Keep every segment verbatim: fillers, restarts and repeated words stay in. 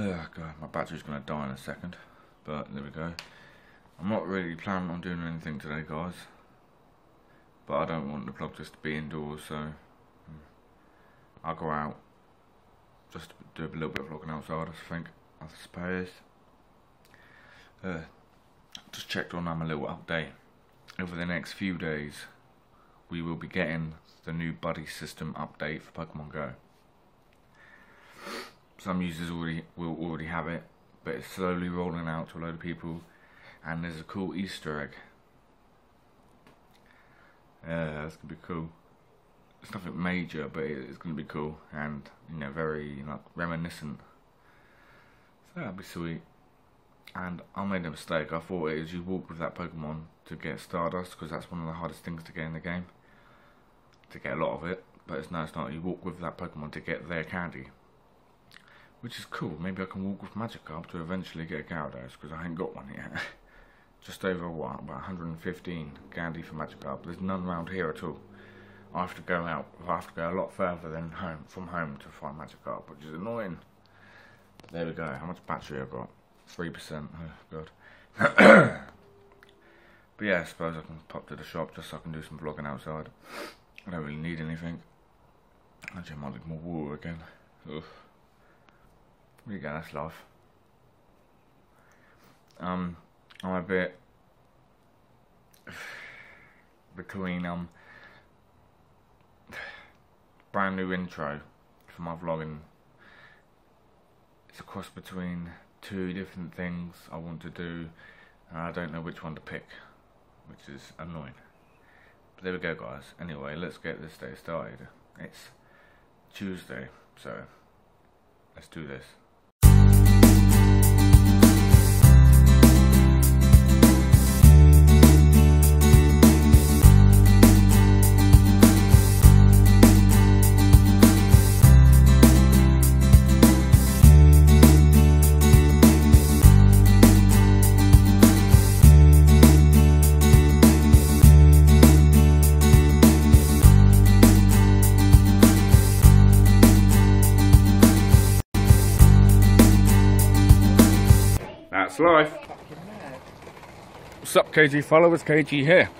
Oh god, my battery's gonna die in a second, but there we go. I'm not really planning on doing anything today, guys, but I don't want the vlog just to be indoors, so I'll go out, just do a little bit of vlogging outside, I think, I suppose. Uh, just checked on them a little update. Over the next few days, we will be getting the new buddy system update for Pokemon Go. Some users already will already have it, but it's slowly rolling out to a load of people, and there's a cool Easter egg. Yeah, that's gonna be cool. It's nothing major, but it's gonna be cool, and you know, very like reminiscent. So that'd be sweet. And I made a mistake. I thought it was you walk with that Pokemon to get Stardust, because that's one of the hardest things to get in the game, to get a lot of it. But it's no, it's not. You walk with that Pokemon to get their candy, which is cool. Maybe I can walk with Magikarp to eventually get a Gyarados, because I ain't got one yet. Just over what, about one hundred and fifteen candy for Magikarp. There's none round here at all. I have to go out. I have to go a lot further than home from home to find Magikarp, which is annoying. But there we go. How much battery I've got. three percent, oh god. But yeah, I suppose I can pop to the shop just so I can do some vlogging outside. I don't really need anything. Actually, I might need more water again. Oof. There you go, that's life. Um, I'm a bit between um brand new intro for my vlogging. It's a cross between two different things I want to do, and I don't know which one to pick, which is annoying. But there we go, guys. Anyway, let's get this day started. It's Tuesday, so let's do this. Life. What's up, K G followers? K G here.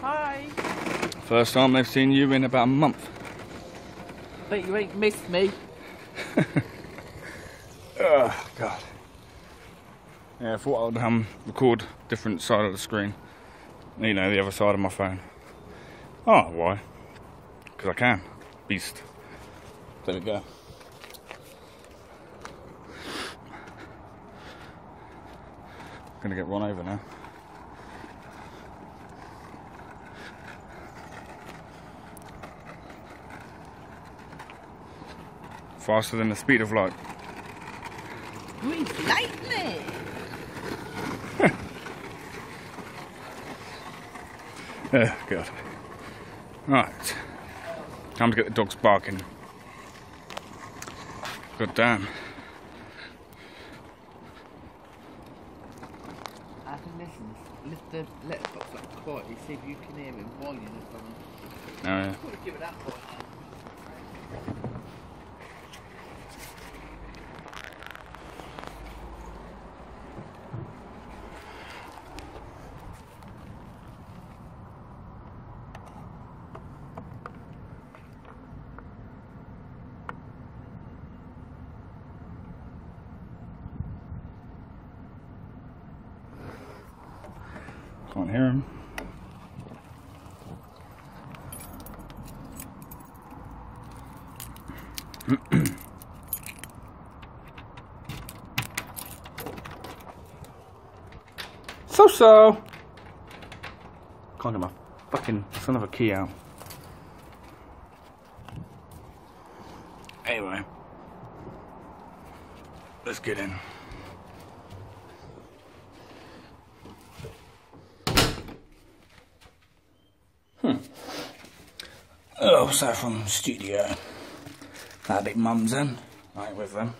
Hi. First time they've seen you in about a month. But you ain't missed me. Oh god. Yeah, I thought I'd um record different side of the screen. You know, the other side of my phone. Oh, why? Because I can. Beast. There we go. Gonna get run over now. Faster than the speed of light. Green lightning. Oh god. Right. Time to get the dogs barking. God damn. The letterbox up quietly, see if you can hear him whining or something. Oh yeah. I would give it up for Can't hear him. so so. Can't get my fucking son of a key out. Anyway, let's get in. Oh, so from studio. That big mum's in. I ain't with them.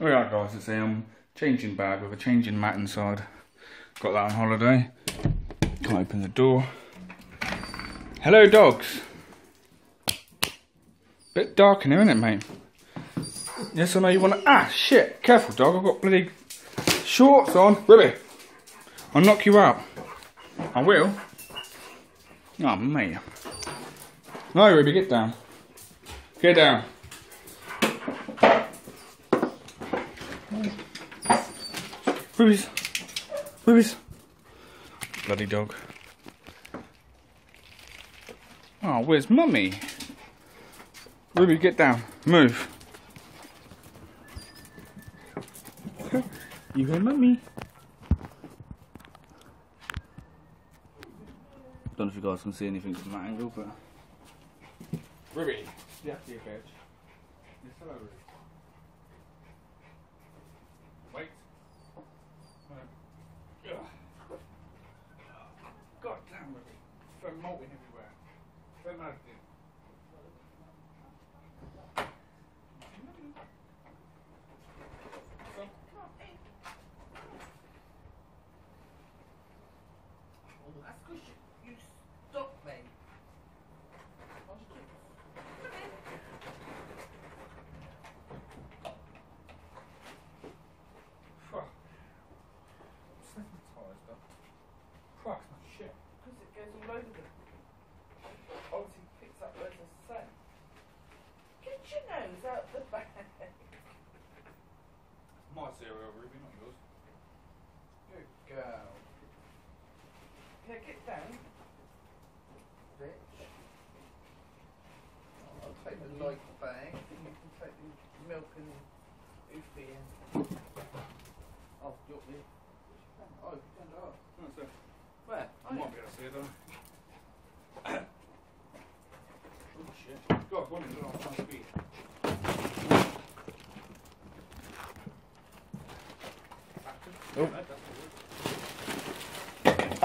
Alright guys, it's a um, changing bag with a changing mat inside. Got that on holiday. Can't open the door. Hello dogs. Bit dark in here, isn't it, mate? Yes, I know you want to... Ah, shit. Careful, dog. I've got bloody shorts on. Ruby, I'll knock you out. I will. Oh, mate. No, Ruby, get down. Get down. Ruby's. Ruby's. Bloody dog. Oh, where's Mummy? Ruby, get down. Move. You hear Mummy? Don't know if you guys can see anything from that angle, but... Ruby, you have to be a bitch. Yes, hello, Ruby. Wait. No. God damn, Ruby. They're molting everywhere. They're mad.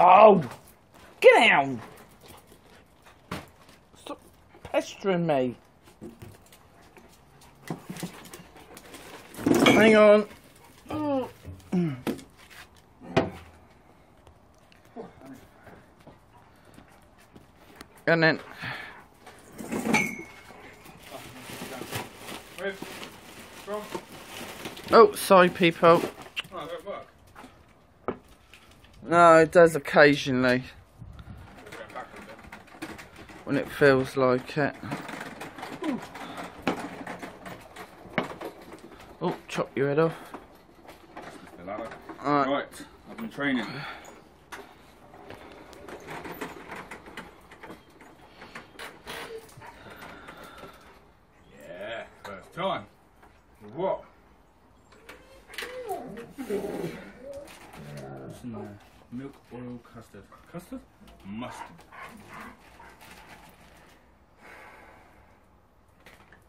Oh. Oh! Get out! Stop pestering me! Hang on! Oh. And then... Oh, sorry people. No, it does occasionally, when it feels like it. Ooh. Oh, chop your head off. Hello. All right. Right, I've been training. Yeah, first time. What? What's in there? Milk, oil, custard. Custard? Mustard.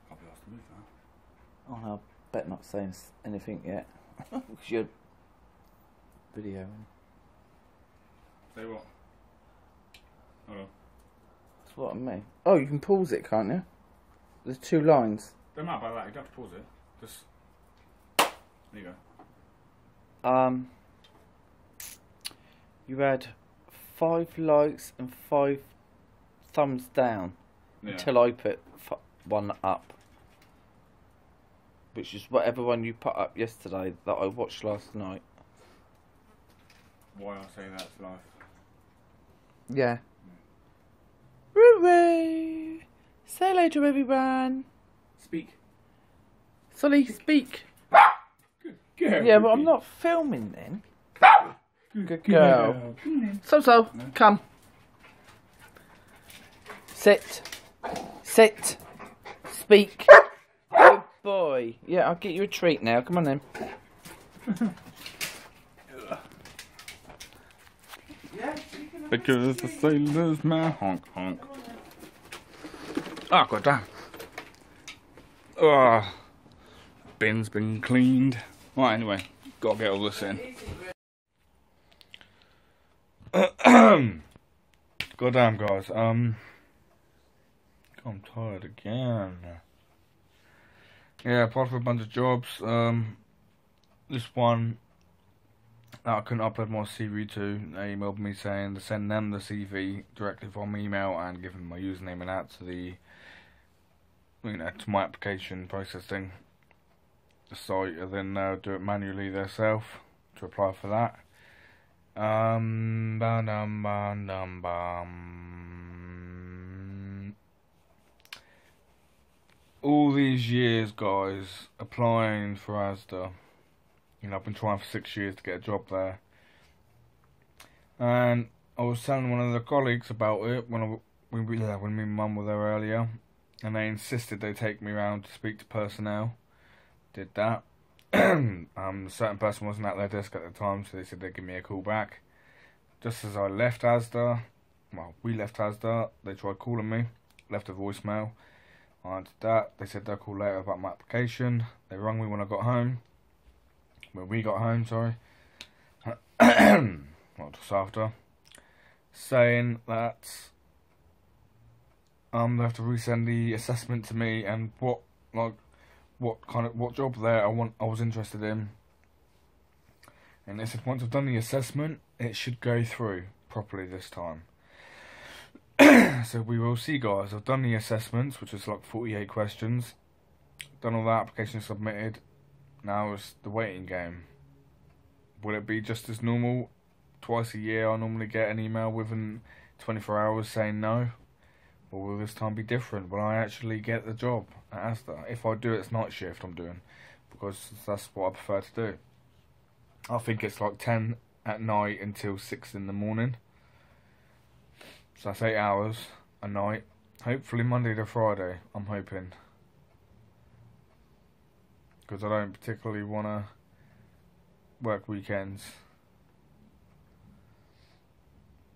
I'll be asked to move that. Oh no, I bet not saying anything yet. Because you're videoing. Say what? Hold on. That's what I mean. Oh, you can pause it, can't you? There's two lines. Don't matter about that, you don't have to pause it. Just... There you go. Um... You had five likes and five thumbs down, yeah. Until I put f one up, which is whatever one you put up yesterday that I watched last night. Why I say that's life. Yeah. Ruby, say hello to everyone. Speak. Sully, speak. Good girl. Yeah, but I'm not filming then. Good girl. So, so, come. Sit. Sit. Speak. Good boy. Yeah, I'll get you a treat now. Come on then. Because the sailor's my honk honk. Oh, god damn. Oh, bin's been cleaned. Right, anyway, gotta get all this in. God damn, guys, um I'm tired again. Yeah, apart from a bunch of jobs, um this one that I couldn't upload my C V to, they emailed me saying to send them the C V directly from email and give them my username and that to the you know, to my application processing site, and then uh, do it manually themselves to apply for that. Um, bum, bum, bum, bum, bum. All these years, guys, applying for Asda. You know, I've been trying for six years to get a job there, and I was telling one of the colleagues about it when I, when we yeah, when me and Mum were there earlier, and they insisted they take me around to speak to personnel. Did that. um, a certain person wasn't at their desk at the time, so they said they'd give me a call back. Just as I left Asda, well, we left Asda, they tried calling me, left a voicemail. I answered that. They said they'll call later about my application. They rang me when I got home. When we got home, sorry. Well, just after. Saying that um, they have to resend the assessment to me and what, like, what kind of what job there I want I was interested in, and they said once I've done the assessment it should go through properly this time. So we will see, guys. I've done the assessments, which is like forty-eight questions, done all that, application submitted. Now it's the waiting game. Will it be just as normal? Twice a year I normally get an email within twenty-four hours saying no. Or will this time be different? Will I actually get the job at Asda? If I do, it's night shift I'm doing, because that's what I prefer to do. I think it's like ten at night until six in the morning. So that's eight hours a night. Hopefully Monday to Friday, I'm hoping. Because I don't particularly want to work weekends.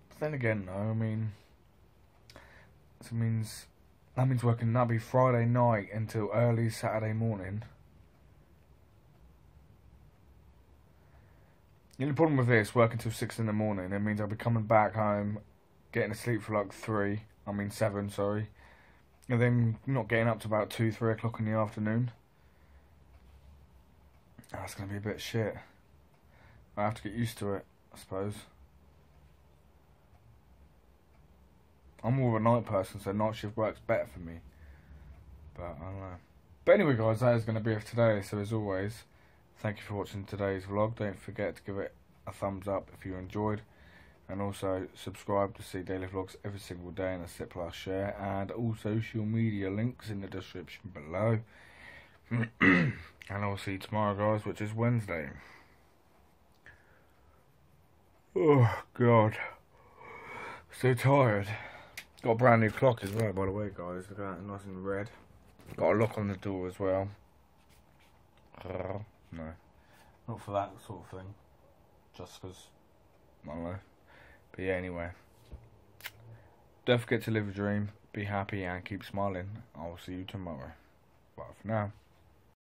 But then again, though, I mean... It means that means working that'll be Friday night until early Saturday morning. The only problem with this, working till six in the morning, it means I'll be coming back home, getting to sleep for like three, I mean seven, sorry, and then not getting up to about two, three o'clock in the afternoon. That's gonna be a bit shit. I have to get used to it, I suppose. I'm more of a night person, so night shift works better for me. But I don't know. But anyway, guys, that is going to be it for today. So as always, thank you for watching today's vlog. Don't forget to give it a thumbs up if you enjoyed. And also subscribe to see daily vlogs every single day, and a sit plus share. And all social media links in the description below. And I'll see you tomorrow, guys, which is Wednesday. Oh, God. So tired. Got a brand new clock as well, by the way, guys. Look at that, nice and red. Got a lock on the door as well. Uh, no. Not for that sort of thing. Just because, I don't know. But yeah, anyway. Don't forget to live a dream, be happy, and keep smiling. I'll see you tomorrow. Bye for now.